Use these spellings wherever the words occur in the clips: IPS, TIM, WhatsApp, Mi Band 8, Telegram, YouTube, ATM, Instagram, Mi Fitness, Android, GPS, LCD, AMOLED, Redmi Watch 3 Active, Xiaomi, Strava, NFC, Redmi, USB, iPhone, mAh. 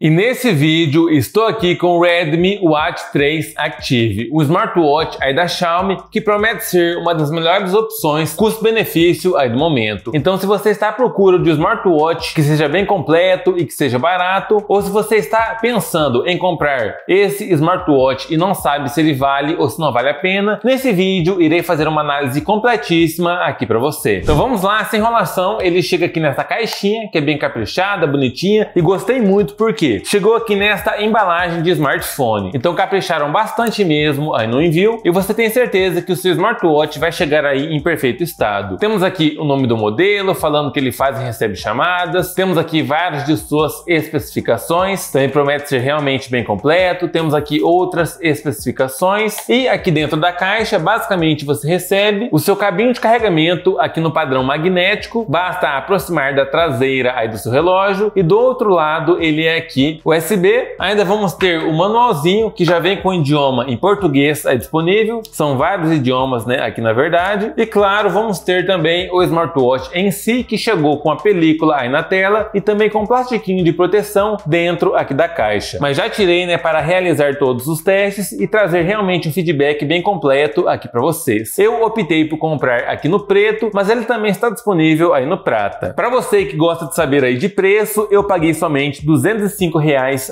E nesse vídeo estou aqui com o Redmi Watch 3 Active, um smartwatch aí da Xiaomi que promete ser uma das melhores opções custo-benefício aí do momento. Então se você está à procura de um smartwatch que seja bem completo e que seja barato, ou se você está pensando em comprar esse smartwatch e não sabe se ele vale ou se não vale a pena, nesse vídeo irei fazer uma análise completíssima aqui para você. Então vamos lá, sem enrolação, ele chega aqui nessa caixinha que é bem caprichada, bonitinha, e gostei muito porque chegou aqui nesta embalagem de smartphone. Então capricharam bastante mesmo aí no envio, e você tem certeza que o seu smartwatch vai chegar aí em perfeito estado. Temos aqui o nome do modelo, falando que ele faz e recebe chamadas. Temos aqui várias de suas especificações, também promete ser realmente bem completo. Temos aqui outras especificações, e aqui dentro da caixa basicamente você recebe o seu cabinho de carregamento aqui no padrão magnético. Basta aproximar da traseira aí do seu relógio, e do outro lado ele é aqui USB. Ainda vamos ter o manualzinho que já vem com o idioma em português aí disponível. São vários idiomas, né, aqui na verdade. E claro, vamos ter também o smartwatch em si, que chegou com a película aí na tela e também com um plastiquinho de proteção dentro aqui da caixa. Mas já tirei, né, para realizar todos os testes e trazer realmente um feedback bem completo aqui para vocês. Eu optei por comprar aqui no preto, mas ele também está disponível aí no prata. Para você que gosta de saber aí de preço, eu paguei somente R$205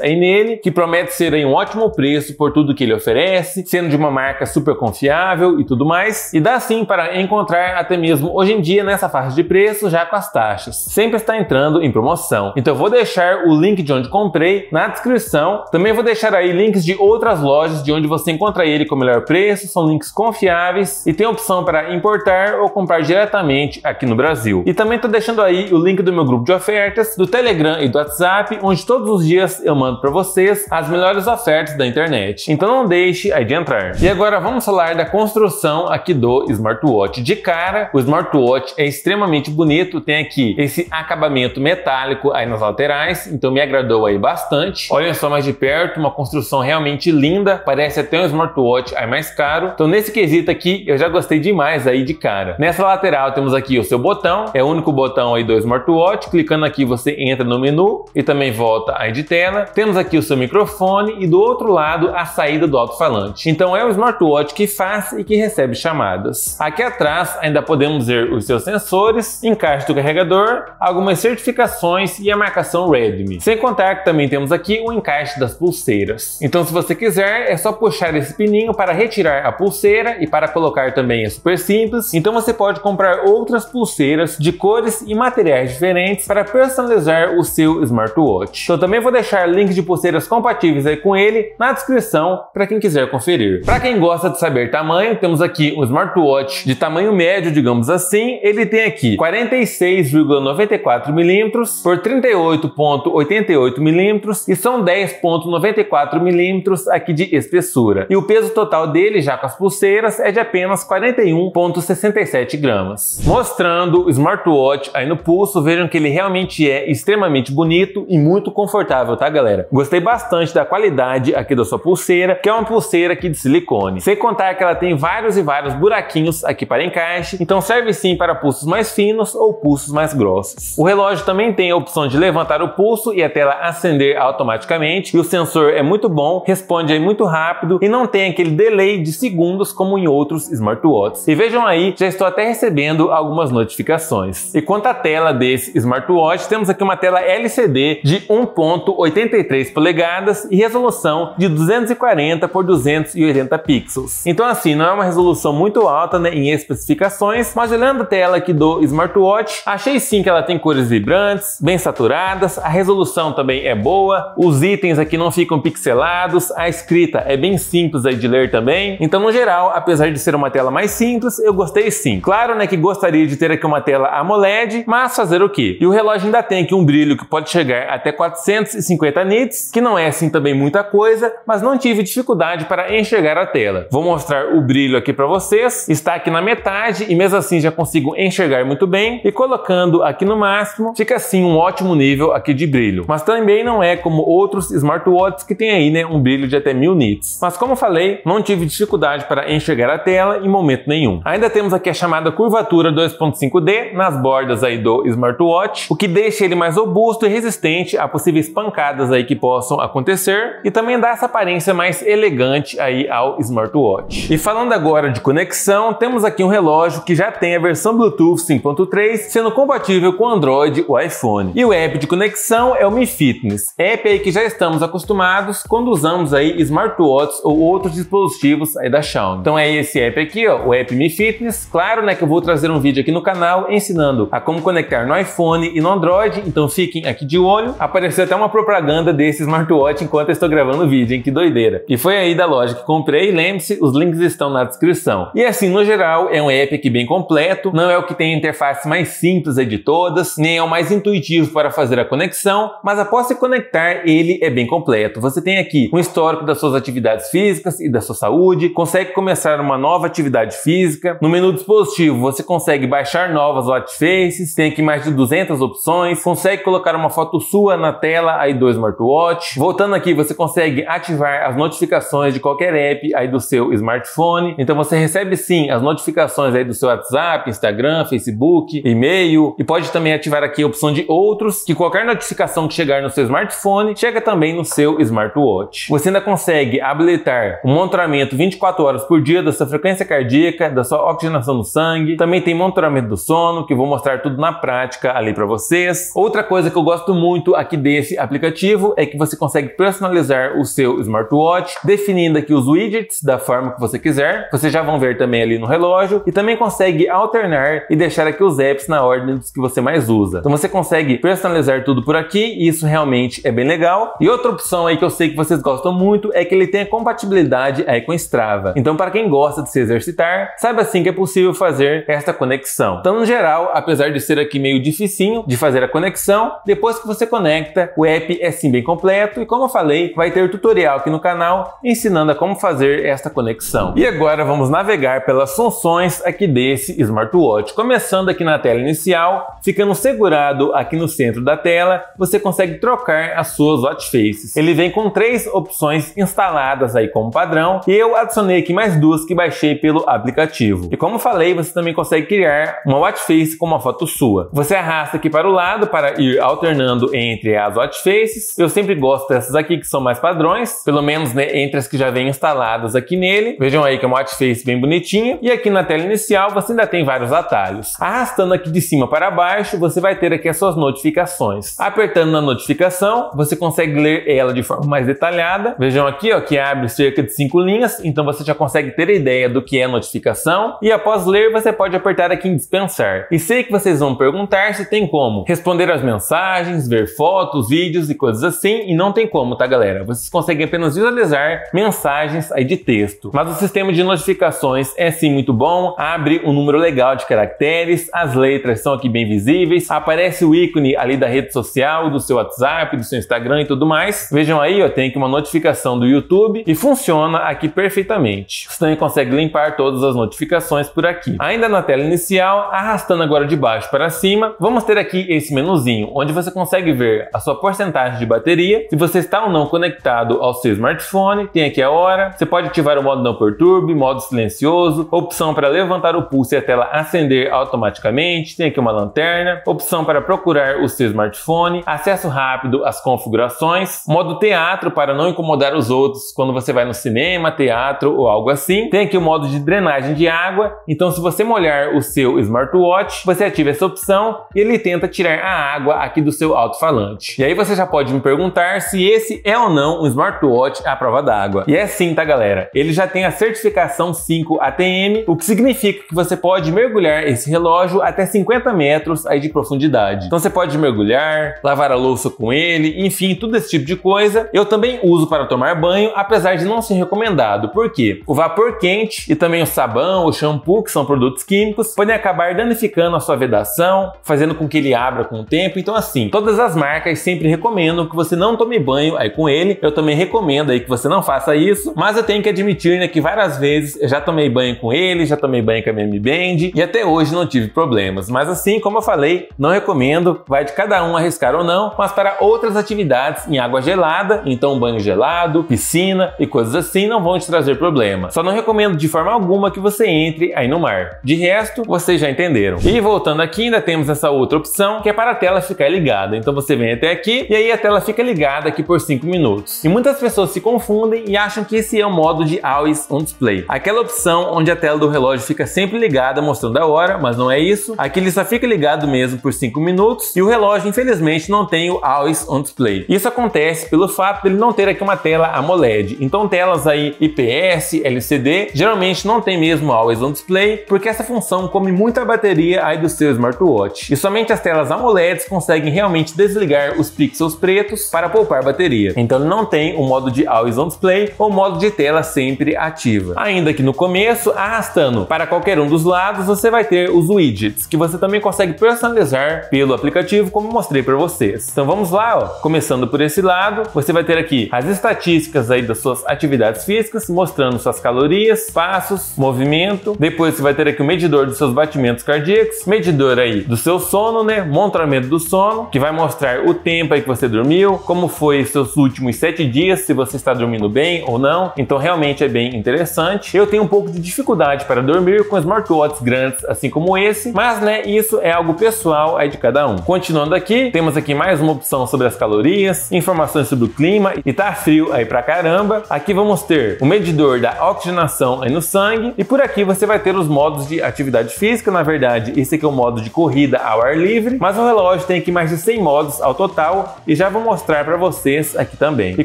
aí nele, que promete ser aí um ótimo preço por tudo que ele oferece, sendo de uma marca super confiável e tudo mais, e dá sim para encontrar até mesmo hoje em dia nessa faixa de preço, já com as taxas. Sempre está entrando em promoção. Então vou deixar o link de onde comprei na descrição, também vou deixar aí links de outras lojas de onde você encontra ele com o melhor preço, são links confiáveis e tem opção para importar ou comprar diretamente aqui no Brasil. E também estou deixando aí o link do meu grupo de ofertas, do Telegram e do WhatsApp, onde todos os dias eu mando para vocês as melhores ofertas da internet. Então não deixe aí de entrar. E agora vamos falar da construção aqui do smartwatch. De cara, o smartwatch é extremamente bonito, tem aqui esse acabamento metálico aí nas laterais, então me agradou aí bastante. Olhem só mais de perto, uma construção realmente linda, parece até um smartwatch aí mais caro. Então nesse quesito aqui eu já gostei demais aí de cara. Nessa lateral temos aqui o seu botão, é o único botão aí do smartwatch, clicando aqui você entra no menu e também volta aí de tela. Temos aqui o seu microfone e do outro lado a saída do alto-falante. Então é o smartwatch que faz e que recebe chamadas. Aqui atrás ainda podemos ver os seus sensores, encaixe do carregador, algumas certificações e a marcação Redmi. Sem contar que também temos aqui o encaixe das pulseiras. Então se você quiser é só puxar esse pininho para retirar a pulseira, e para colocar também é super simples. Então você pode comprar outras pulseiras de cores e materiais diferentes para personalizar o seu smartwatch. Então também vou deixar link de pulseiras compatíveis aí com ele na descrição para quem quiser conferir. Para quem gosta de saber tamanho, temos aqui um smartwatch de tamanho médio, digamos assim. Ele tem aqui 46,94 mm por 38,88 mm e são 10,94 mm aqui de espessura. E o peso total dele, já com as pulseiras, é de apenas 41,67 gramas. Mostrando o smartwatch aí no pulso, vejam que ele realmente é extremamente bonito e muito confortável, tá galera? Gostei bastante da qualidade aqui da sua pulseira, que é uma pulseira aqui de silicone. Sem contar que ela tem vários e vários buraquinhos aqui para encaixe, então serve sim para pulsos mais finos ou pulsos mais grossos. O relógio também tem a opção de levantar o pulso e a tela acender automaticamente, e o sensor é muito bom, responde aí muito rápido e não tem aquele delay de segundos como em outros smartwatches. E vejam aí, já estou até recebendo algumas notificações. E quanto à tela desse smartwatch, temos aqui uma tela LCD de 1,83 polegadas e resolução de 240 por 280 pixels. Então assim, não é uma resolução muito alta, né, em especificações, mas olhando a tela aqui do smartwatch, achei sim que ela tem cores vibrantes, bem saturadas, a resolução também é boa, os itens aqui não ficam pixelados, a escrita é bem simples aí de ler também. Então no geral, apesar de ser uma tela mais simples, eu gostei sim. Claro, né, que gostaria de ter aqui uma tela AMOLED, mas fazer o quê? E o relógio ainda tem aqui um brilho que pode chegar até 450 nits, que não é assim também muita coisa, mas não tive dificuldade para enxergar a tela. Vou mostrar o brilho aqui para vocês, está aqui na metade e mesmo assim já consigo enxergar muito bem, e colocando aqui no máximo, fica assim um ótimo nível aqui de brilho, mas também não é como outros smartwatches que tem aí, né, um brilho de até 1000 nits. Mas como falei, não tive dificuldade para enxergar a tela em momento nenhum. Ainda temos aqui a chamada curvatura 2.5D nas bordas aí do smartwatch, o que deixa ele mais robusto e resistente a possíveis pancadas aí que possam acontecer e também dá essa aparência mais elegante aí ao smartwatch. E falando agora de conexão, temos aqui um relógio que já tem a versão Bluetooth 5.3 sendo compatível com Android e o iPhone. E o app de conexão é o Mi Fitness, app aí que já estamos acostumados quando usamos aí smartwatches ou outros dispositivos aí da Xiaomi. Então é esse app aqui, ó, o app Mi Fitness. Claro, né, que eu vou trazer um vídeo aqui no canal ensinando a como conectar no iPhone e no Android, então fiquem aqui de olho. Apareceu até uma propaganda desse smartwatch enquanto eu estou gravando o vídeo, hein? Que doideira. E foi aí da loja que comprei, lembre-se, os links estão na descrição. E assim, no geral, é um app aqui bem completo, não é o que tem a interface mais simples aí de todas, nem é o mais intuitivo para fazer a conexão, mas após se conectar, ele é bem completo. Você tem aqui um histórico das suas atividades físicas e da sua saúde, consegue começar uma nova atividade física, no menu dispositivo você consegue baixar novas watchfaces, tem aqui mais de 200 opções, consegue colocar uma foto sua na tela aí do smartwatch. Voltando aqui, você consegue ativar as notificações de qualquer app aí do seu smartphone, então você recebe sim as notificações aí do seu WhatsApp, Instagram, Facebook, e-mail, e pode também ativar aqui a opção de outros, que qualquer notificação que chegar no seu smartphone, chega também no seu smartwatch. Você ainda consegue habilitar um monitoramento 24 horas por dia da sua frequência cardíaca, da sua oxigenação no sangue, também tem monitoramento do sono, que eu vou mostrar tudo na prática ali para vocês. Outra coisa que eu gosto muito aqui desse aplicativo é que você consegue personalizar o seu smartwatch, definindo aqui os widgets da forma que você quiser, vocês já vão ver também ali no relógio, e também consegue alternar e deixar aqui os apps na ordem dos que você mais usa. Então você consegue personalizar tudo por aqui e isso realmente é bem legal. E outra opção aí que eu sei que vocês gostam muito é que ele tem a compatibilidade aí com Strava. Então para quem gosta de se exercitar, sabe assim que é possível fazer esta conexão. Então no geral, apesar de ser aqui meio dificinho de fazer a conexão, depois que você conecta, o app é sim bem completo e como eu falei, vai ter tutorial aqui no canal ensinando a como fazer esta conexão. E agora vamos navegar pelas funções aqui desse smartwatch. Começando aqui na tela inicial, ficando segurado aqui no centro da tela, você consegue trocar as suas watchfaces. Ele vem com 3 opções instaladas aí como padrão e eu adicionei aqui mais 2 que baixei pelo aplicativo. E como falei, você também consegue criar uma watchface com uma foto sua. Você arrasta aqui para o lado para ir alternando entre as watchfaces. Eu sempre gosto dessas aqui que são mais padrões, pelo menos, né, entre as que já vêm instaladas aqui nele. Vejam aí que é uma watchface bem bonitinha. E aqui na tela inicial você ainda tem vários atalhos. Arrastando aqui de cima para baixo, você vai ter aqui as suas notificações. Apertando na notificação, você consegue ler ela de forma mais detalhada. Vejam aqui, ó, que abre cerca de 5 linhas, então você já consegue ter a ideia do que é notificação. E após ler, você pode apertar aqui em dispensar. E sei que vocês vão perguntar se tem como responder às mensagens, ver fotos, vídeos e coisas assim, e não tem como, tá, galera? Vocês conseguem apenas visualizar mensagens aí de texto. Mas o sistema de notificações é sim muito bom, abre um número legal de caracteres, as letras são aqui bem visíveis, aparece o ícone ali da rede social, do seu WhatsApp, do seu Instagram e tudo mais. Vejam aí, ó, tem aqui uma notificação do YouTube e funciona aqui perfeitamente. Você também consegue limpar todas as notificações por aqui. Ainda na tela inicial, arrastando agora de baixo para cima, vamos ter aqui esse menuzinho, onde você consegue ver a sua porcentagem de bateria, se você está ou não conectado ao seu smartphone, tem aqui a hora, você pode ativar o modo não perturbe, modo silencioso, opção para levantar o pulso e a tela acender automaticamente, tem aqui uma lanterna, opção para procurar o seu smartphone, acesso rápido às configurações, modo teatro para não incomodar os outros quando você vai no cinema, teatro ou algo assim, tem aqui o modo de drenagem de água, então se você molhar o seu smartwatch, você ativa essa opção e ele tenta tirar a água aqui do seu alto-falante. E aí você já pode me perguntar se esse é ou não um smartwatch à prova d'água. E é sim, tá, galera? Ele já tem a certificação 5 ATM, o que significa que você pode mergulhar esse relógio até 50 metros aí de profundidade. Então você pode mergulhar, lavar a louça com ele, enfim, tudo esse tipo de coisa. Eu também uso para tomar banho, apesar de não ser recomendado, porque o vapor quente e também o sabão, o shampoo, que são produtos químicos, podem acabar danificando a sua vedação, fazendo com que ele abra com o tempo. Então assim, todas as marcas sempre recomendam que você não tome banho aí com ele. Eu também recomendo aí que você não faça isso, mas eu tenho que admitir, né, que várias vezes eu já tomei banho com ele, já tomei banho com a minha Mi Band e até hoje não tive problemas. Mas assim, como eu falei, não recomendo, vai de cada um arriscar ou não, mas para outras atividades em água gelada, então banho gelado, piscina e coisas assim não vão te trazer problema. Só não recomendo de forma alguma que você entre aí no mar. De resto, vocês já entenderam. E voltando aqui, ainda temos essa outra opção que é para a tela ficar ligada. Então você vem até aqui, aqui e aí a tela fica ligada aqui por 5 minutos. E muitas pessoas se confundem e acham que esse é o modo de Always On Display, aquela opção onde a tela do relógio fica sempre ligada mostrando a hora, mas não é isso. Aqui ele só fica ligado mesmo por 5 minutos e o relógio infelizmente não tem o Always On Display. Isso acontece pelo fato dele não ter aqui uma tela AMOLED, então telas aí IPS, LCD, geralmente não tem mesmo Always On Display, porque essa função come muita bateria aí do seu smartwatch. E somente as telas AMOLEDs conseguem realmente desligar os pixels pretos para poupar bateria. Então ele não tem o modo de Always On Display ou modo de tela sempre ativa. Ainda aqui no começo, arrastando para qualquer um dos lados, você vai ter os widgets, que você também consegue personalizar pelo aplicativo, como mostrei para vocês. Então vamos lá, ó. Começando por esse lado, você vai ter aqui as estatísticas aí das suas atividades físicas, mostrando suas calorias, passos, movimento. Depois você vai ter aqui o medidor dos seus batimentos cardíacos, medidor aí do seu sono, né? Monitoramento do sono, que vai mostrar o tempo aí que você dormiu, como foi seus últimos 7 dias, se você está dormindo bem ou não. Então realmente é bem interessante. Eu tenho um pouco de dificuldade para dormir com smartwatches grandes assim como esse, mas né, isso é algo pessoal aí de cada um. Continuando aqui, temos aqui mais uma opção sobre as calorias, informações sobre o clima, e tá frio aí pra caramba. Aqui vamos ter o medidor da oxigenação aí no sangue, e por aqui você vai ter os modos de atividade física. Na verdade, esse aqui é o modo de corrida ao ar livre, mas o relógio tem aqui mais de 100 modos ao total e já vou mostrar para vocês aqui também. E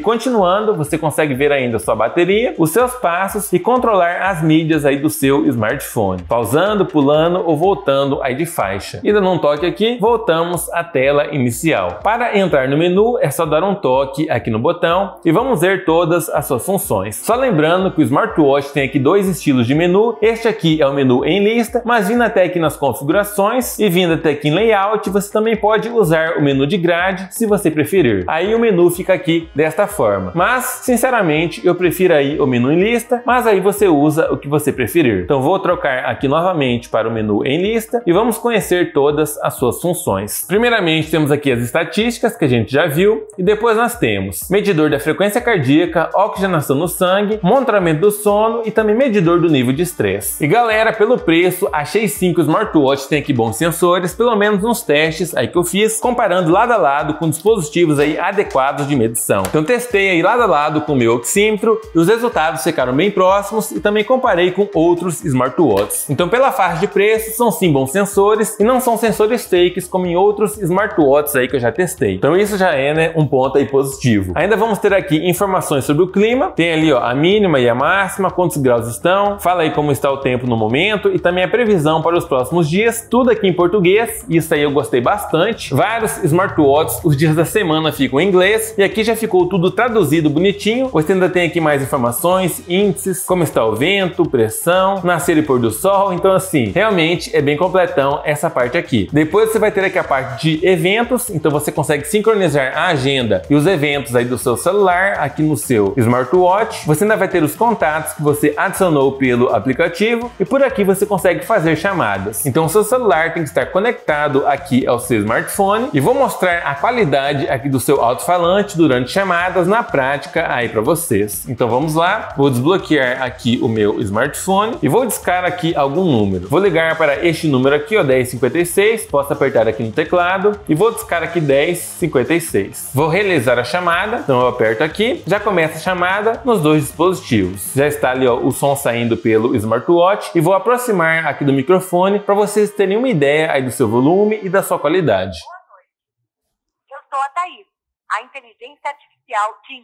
continuando, você consegue ver ainda a sua bateria, os seus passos e controlar as mídias aí do seu smartphone, pausando, pulando ou voltando aí de faixa. E dando um toque aqui, voltamos à tela inicial. Para entrar no menu é só dar um toque aqui no botão e vamos ver todas as suas funções. Só lembrando que o smartwatch tem aqui 2 estilos de menu. Este aqui é o menu em lista, mas vindo até aqui nas configurações e vindo até aqui em layout, você também pode usar o menu de grade se você preferir. Aí o menu fica aqui desta forma, mas sinceramente eu prefiro aí o menu em lista, mas aí você usa o que você preferir. Então vou trocar aqui novamente para o menu em lista e vamos conhecer todas as suas funções. Primeiramente temos aqui as estatísticas que a gente já viu, e depois nós temos medidor da frequência cardíaca, oxigenação no sangue, monitoramento do sono e também medidor do nível de estresse. E galera, pelo preço achei sim que o smartwatch tem aqui bons sensores, pelo menos nos testes aí que eu fiz, comparando lado a lado com dispositivos aí adequados de medição. Então testei aí lado a lado com o meu oxímetro e os resultados ficaram bem próximos, e também comparei com outros smartwatches. Então pela faixa de preço são sim bons sensores e não são sensores fakes como em outros smartwatches aí que eu já testei. Então isso já é, né, um ponto aí positivo. Ainda vamos ter aqui informações sobre o clima, tem ali ó a mínima e a máxima, quantos graus estão, fala aí como está o tempo no momento e também a previsão para os próximos dias, tudo aqui em português. Isso aí eu gostei bastante. Vários smartwatches, os dias da semana ficam em inglês, e aqui já ficou tudo traduzido bonitinho. Você ainda tem aqui mais informações, índices, como está o vento, pressão, nascer e pôr do sol. Então assim, realmente é bem completão essa parte aqui. Depois você vai ter aqui a parte de eventos, então você consegue sincronizar a agenda e os eventos aí do seu celular aqui no seu smartwatch. Você ainda vai ter os contatos que você adicionou pelo aplicativo, e por aqui você consegue fazer chamadas. Então o seu celular tem que estar conectado aqui ao seu smartphone, e vou mostrar a qualidade aqui do seu alto-falante durante chamadas na prática aí para vocês. Então vamos lá, vou desbloquear aqui o meu smartphone e vou discar aqui algum número. Vou ligar para este número aqui, ó, 1056, posso apertar aqui no teclado e vou discar aqui 1056. Vou realizar a chamada, então eu aperto aqui, já começa a chamada nos 2 dispositivos. Já está ali ó, o som saindo pelo smartwatch, e vou aproximar aqui do microfone para vocês terem uma ideia aí do seu volume e da sua qualidade. Boa noite. Eu sou a Thaís, a inteligência artificial TIM,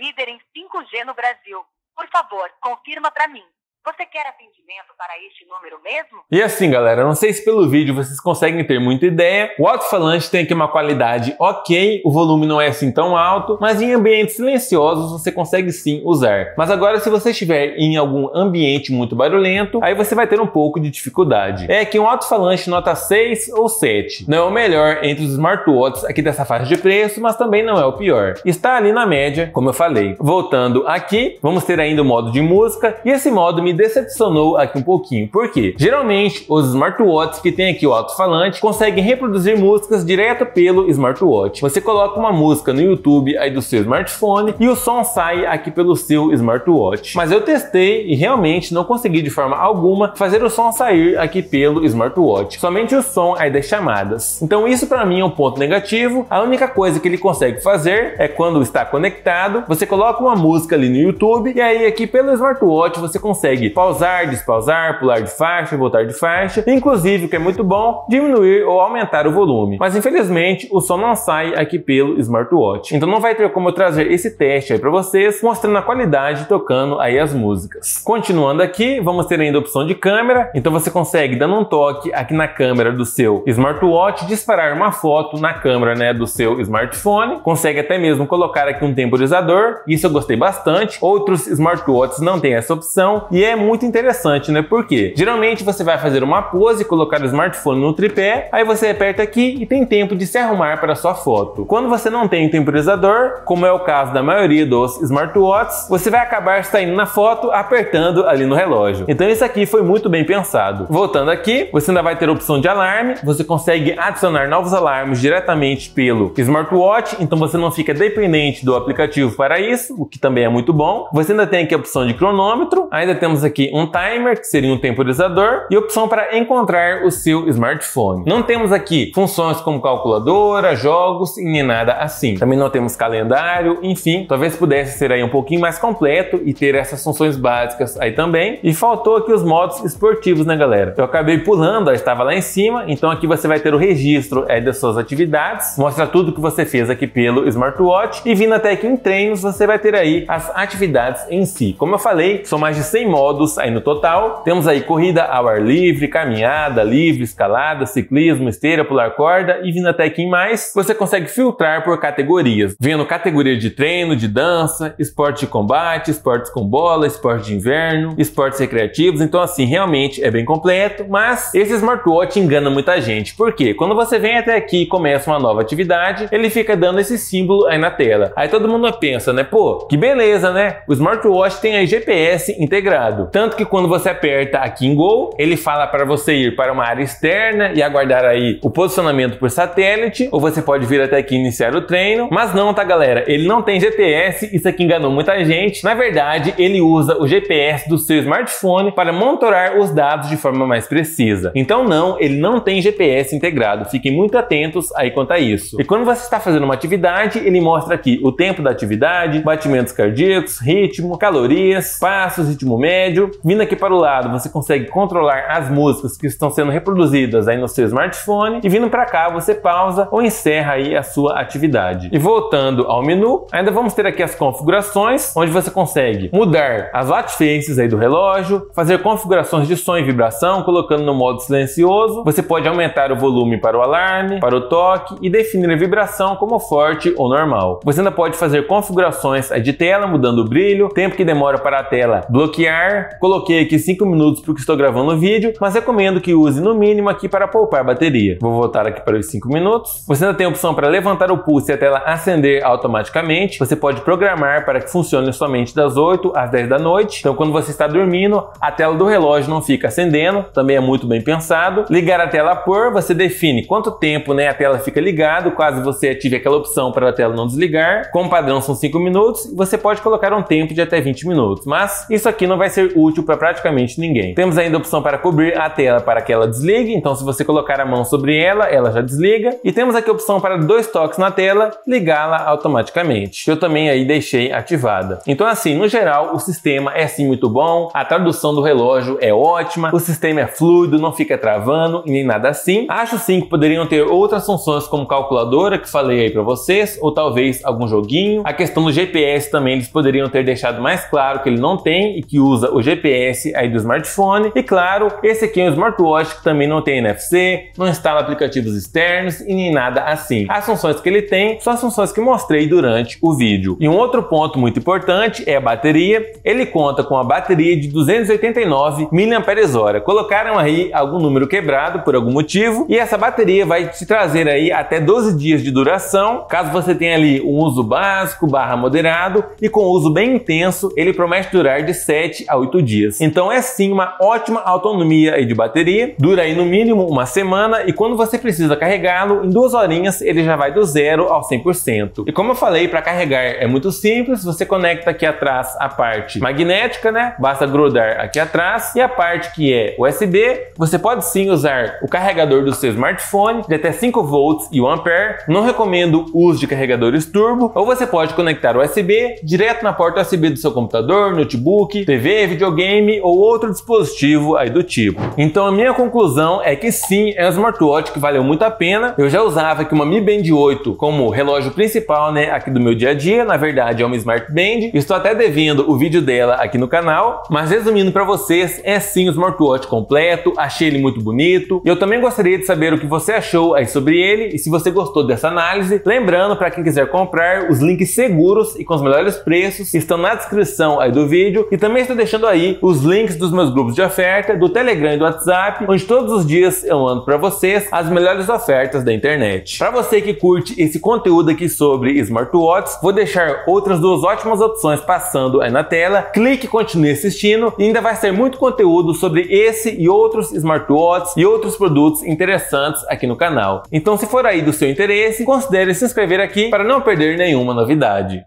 líder em 5G no Brasil. Por favor, confirma para mim. Você quer atendimento para este número mesmo? E assim, galera, não sei se pelo vídeo vocês conseguem ter muita ideia. O alto-falante tem aqui uma qualidade ok, o volume não é assim tão alto, mas em ambientes silenciosos você consegue sim usar. Mas agora, se você estiver em algum ambiente muito barulhento, aí você vai ter um pouco de dificuldade. É que um alto-falante nota 6 ou 7. Não é o melhor entre os smartwatches aqui dessa faixa de preço, mas também não é o pior. Está ali na média, como eu falei. Voltando aqui, vamos ter ainda o modo de música, e esse modo me decepcionou aqui um pouquinho. Por quê? Geralmente, os smartwatches que tem aqui o alto-falante conseguem reproduzir músicas direto pelo smartwatch. Você coloca uma música no YouTube aí do seu smartphone e o som sai aqui pelo seu smartwatch. Mas eu testei e realmente não consegui de forma alguma fazer o som sair aqui pelo smartwatch. Somente o som aí das chamadas. Então isso para mim é um ponto negativo. A única coisa que ele consegue fazer é quando está conectado, você coloca uma música ali no YouTube e aí aqui pelo smartwatch você consegue pausar, despausar, pular de faixa, voltar de faixa, inclusive, o que é muito bom, diminuir ou aumentar o volume. Mas infelizmente o som não sai aqui pelo smartwatch. Então não vai ter como eu trazer esse teste aí para vocês, mostrando a qualidade tocando aí as músicas. Continuando aqui, vamos ter ainda a opção de câmera. Então você consegue, dando um toque aqui na câmera do seu smartwatch, disparar uma foto na câmera, né, do seu smartphone. Consegue até mesmo colocar aqui um temporizador. Isso eu gostei bastante. Outros smartwatches não tem essa opção e é muito interessante, né? Porque geralmente você vai fazer uma pose, colocar o smartphone no tripé, aí você aperta aqui e tem tempo de se arrumar para a sua foto. Quando você não tem um temporizador, como é o caso da maioria dos smartwatches, você vai acabar saindo na foto apertando ali no relógio. Então isso aqui foi muito bem pensado. Voltando aqui, você ainda vai ter a opção de alarme. Você consegue adicionar novos alarmes diretamente pelo smartwatch, então você não fica dependente do aplicativo para isso, o que também é muito bom. Você ainda tem aqui a opção de cronômetro, ainda temos aqui um timer, que seria um temporizador, e a opção para encontrar o seu smartphone. Não temos aqui funções como calculadora, jogos e nem nada assim. Também não temos calendário, enfim, talvez pudesse ser aí um pouquinho mais completo e ter essas funções básicas aí também. E faltou aqui os modos esportivos, né, galera? Eu acabei pulando, estava lá em cima, então aqui você vai ter o registro das suas atividades, mostra tudo que você fez aqui pelo smartwatch, e vindo até aqui em treinos, você vai ter aí as atividades em si. Como eu falei, são mais de 100 modos aí no total. Temos aí corrida ao ar livre, caminhada livre, escalada, ciclismo, esteira, pular corda, e vindo até aqui em mais, você consegue filtrar por categorias, vendo categoria de treino, de dança, esporte de combate, esportes com bola, esporte de inverno, esportes recreativos. Então assim, realmente é bem completo, mas esse smartwatch engana muita gente, porque quando você vem até aqui e começa uma nova atividade, ele fica dando esse símbolo aí na tela. Aí todo mundo pensa, né, pô, que beleza, né? O smartwatch tem aí GPS integrado, tanto que quando você aperta aqui em Go, ele fala para você ir para uma área externa e aguardar aí o posicionamento por satélite, ou você pode vir até aqui e iniciar o treino. Mas não, tá, galera? Ele não tem GPS, isso aqui enganou muita gente. Na verdade, ele usa o GPS do seu smartphone para monitorar os dados de forma mais precisa. Então não, ele não tem GPS integrado. Fiquem muito atentos aí quanto a isso. E quando você está fazendo uma atividade, ele mostra aqui o tempo da atividade, batimentos cardíacos, ritmo, calorias, passos, ritmo médio. Vindo aqui para o lado, você consegue controlar as músicas que estão sendo reproduzidas aí no seu smartphone, e vindo para cá, você pausa ou encerra aí a sua atividade. E voltando ao menu, ainda vamos ter aqui as configurações, onde você consegue mudar as watchfaces aí do relógio, fazer configurações de som e vibração, colocando no modo silencioso. Você pode aumentar o volume para o alarme, para o toque, e definir a vibração como forte ou normal. Você ainda pode fazer configurações de tela, mudando o brilho, tempo que demora para a tela bloquear. Coloquei aqui 5 minutos porque estou gravando o vídeo, mas recomendo que use no mínimo aqui para poupar bateria. Vou voltar aqui para os 5 minutos. Você ainda tem a opção para levantar o pulso e a tela acender automaticamente. Você pode programar para que funcione somente das 8 às 10 da noite. Então quando você está dormindo, a tela do relógio não fica acendendo. Também é muito bem pensado. Ligar a tela por, você define quanto tempo, né, a tela fica ligada, caso você ative aquela opção para a tela não desligar. Como padrão são 5 minutos, você pode colocar um tempo de até 20 minutos, mas isso aqui não vai ser útil para praticamente ninguém. Temos ainda a opção para cobrir a tela para que ela desligue, então se você colocar a mão sobre ela, ela já desliga. E temos aqui a opção para 2 toques na tela, ligá-la automaticamente. Eu também aí deixei ativada. Então assim, no geral, o sistema é sim muito bom, a tradução do relógio é ótima, o sistema é fluido, não fica travando e nem nada assim. Acho sim que poderiam ter outras funções como calculadora, que falei aí para vocês, ou talvez algum joguinho. A questão do GPS também eles poderiam ter deixado mais claro que ele não tem e que usa o GPS aí do smartphone. E claro, esse aqui é um smartwatch que também não tem NFC, não instala aplicativos externos e nem nada assim. As funções que ele tem são as funções que mostrei durante o vídeo. E um outro ponto muito importante é a bateria. Ele conta com a bateria de 289 mAh. Colocaram aí algum número quebrado por algum motivo, e essa bateria vai te trazer aí até 12 dias de duração, caso você tenha ali um uso básico / moderado. E com uso bem intenso, ele promete durar de 7 a a 8 dias. Então é sim uma ótima autonomia aí de bateria, dura aí no mínimo uma semana e quando você precisa carregá-lo, em 2 horinhas ele já vai do 0 ao 100%. E como eu falei, para carregar é muito simples, você conecta aqui atrás a parte magnética, né? Basta grudar aqui atrás e a parte que é USB, você pode sim usar o carregador do seu smartphone de até 5 volts e 1 ampere. Não recomendo o uso de carregadores turbo, ou você pode conectar o USB direto na porta USB do seu computador, notebook, TV, videogame ou outro dispositivo aí do tipo. Então a minha conclusão é que sim, é um smartwatch que valeu muito a pena. Eu já usava aqui uma Mi Band 8 como relógio principal, né, aqui do meu dia a dia. Na verdade é uma Smart Band, estou até devendo o vídeo dela aqui no canal, mas resumindo para vocês, é sim um smartwatch completo, achei ele muito bonito. Eu também gostaria de saber o que você achou aí sobre ele e se você gostou dessa análise. Lembrando, para quem quiser comprar, os links seguros e com os melhores preços estão na descrição aí do vídeo e também estou deixando aí os links dos meus grupos de oferta, do Telegram e do WhatsApp, onde todos os dias eu mando para vocês as melhores ofertas da internet. Para você que curte esse conteúdo aqui sobre smartwatches, vou deixar outras 2 ótimas opções passando aí na tela. Clique e continue assistindo e ainda vai ser muito conteúdo sobre esse e outros smartwatches e outros produtos interessantes aqui no canal. Então se for aí do seu interesse, considere se inscrever aqui para não perder nenhuma novidade.